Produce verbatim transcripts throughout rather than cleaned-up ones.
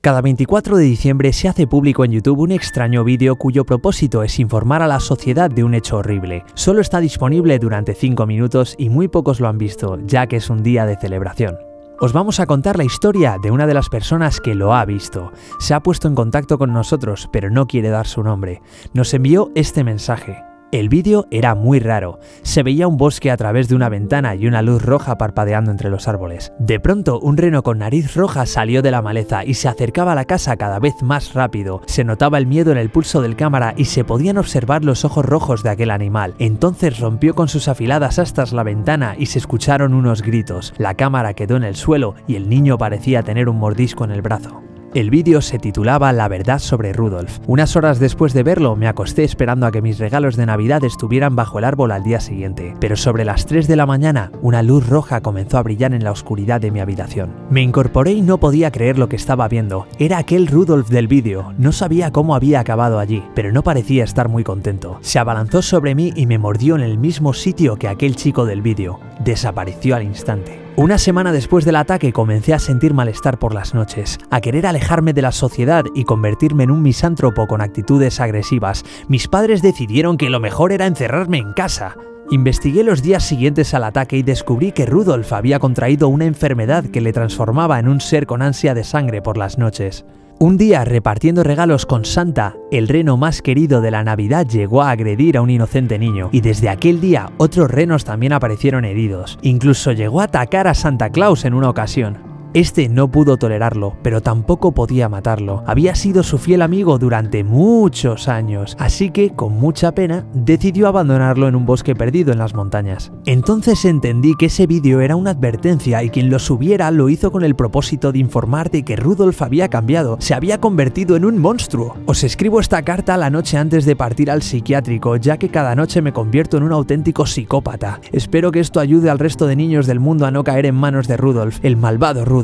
Cada veinticuatro de diciembre se hace público en YouTube un extraño vídeo cuyo propósito es informar a la sociedad de un hecho horrible. Solo está disponible durante cinco minutos y muy pocos lo han visto, ya que es un día de celebración. Os vamos a contar la historia de una de las personas que lo ha visto. Se ha puesto en contacto con nosotros, pero no quiere dar su nombre. Nos envió este mensaje. El vídeo era muy raro. Se veía un bosque a través de una ventana y una luz roja parpadeando entre los árboles. De pronto, un reno con nariz roja salió de la maleza y se acercaba a la casa cada vez más rápido. Se notaba el miedo en el pulso del cámara y se podían observar los ojos rojos de aquel animal. Entonces rompió con sus afiladas astas la ventana y se escucharon unos gritos. La cámara quedó en el suelo y el niño parecía tener un mordisco en el brazo. El vídeo se titulaba La verdad sobre Rudolf. Unas horas después de verlo, me acosté esperando a que mis regalos de Navidad estuvieran bajo el árbol al día siguiente. Pero sobre las tres de la mañana, una luz roja comenzó a brillar en la oscuridad de mi habitación. Me incorporé y no podía creer lo que estaba viendo. Era aquel Rudolf del vídeo. No sabía cómo había acabado allí, pero no parecía estar muy contento. Se abalanzó sobre mí y me mordió en el mismo sitio que aquel chico del vídeo. Desapareció al instante. Una semana después del ataque comencé a sentir malestar por las noches, a querer alejarme de la sociedad y convertirme en un misántropo con actitudes agresivas. Mis padres decidieron que lo mejor era encerrarme en casa. Investigué los días siguientes al ataque y descubrí que Rudolf había contraído una enfermedad que le transformaba en un ser con ansia de sangre por las noches. Un día, repartiendo regalos con Santa, el reno más querido de la Navidad llegó a agredir a un inocente niño, y desde aquel día otros renos también aparecieron heridos. Incluso llegó a atacar a Santa Claus en una ocasión. Este no pudo tolerarlo, pero tampoco podía matarlo. Había sido su fiel amigo durante muchos años, así que, con mucha pena, decidió abandonarlo en un bosque perdido en las montañas. Entonces entendí que ese vídeo era una advertencia y quien lo subiera lo hizo con el propósito de informar de que Rudolf había cambiado, se había convertido en un monstruo. Os escribo esta carta la noche antes de partir al psiquiátrico, ya que cada noche me convierto en un auténtico psicópata. Espero que esto ayude al resto de niños del mundo a no caer en manos de Rudolf, el malvado Rudolf.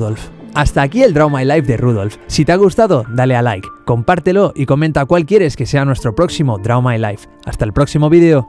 Hasta aquí el Draw My Life de Rudolf. Si te ha gustado, dale a like, compártelo y comenta cuál quieres que sea nuestro próximo Draw My Life. Hasta el próximo vídeo.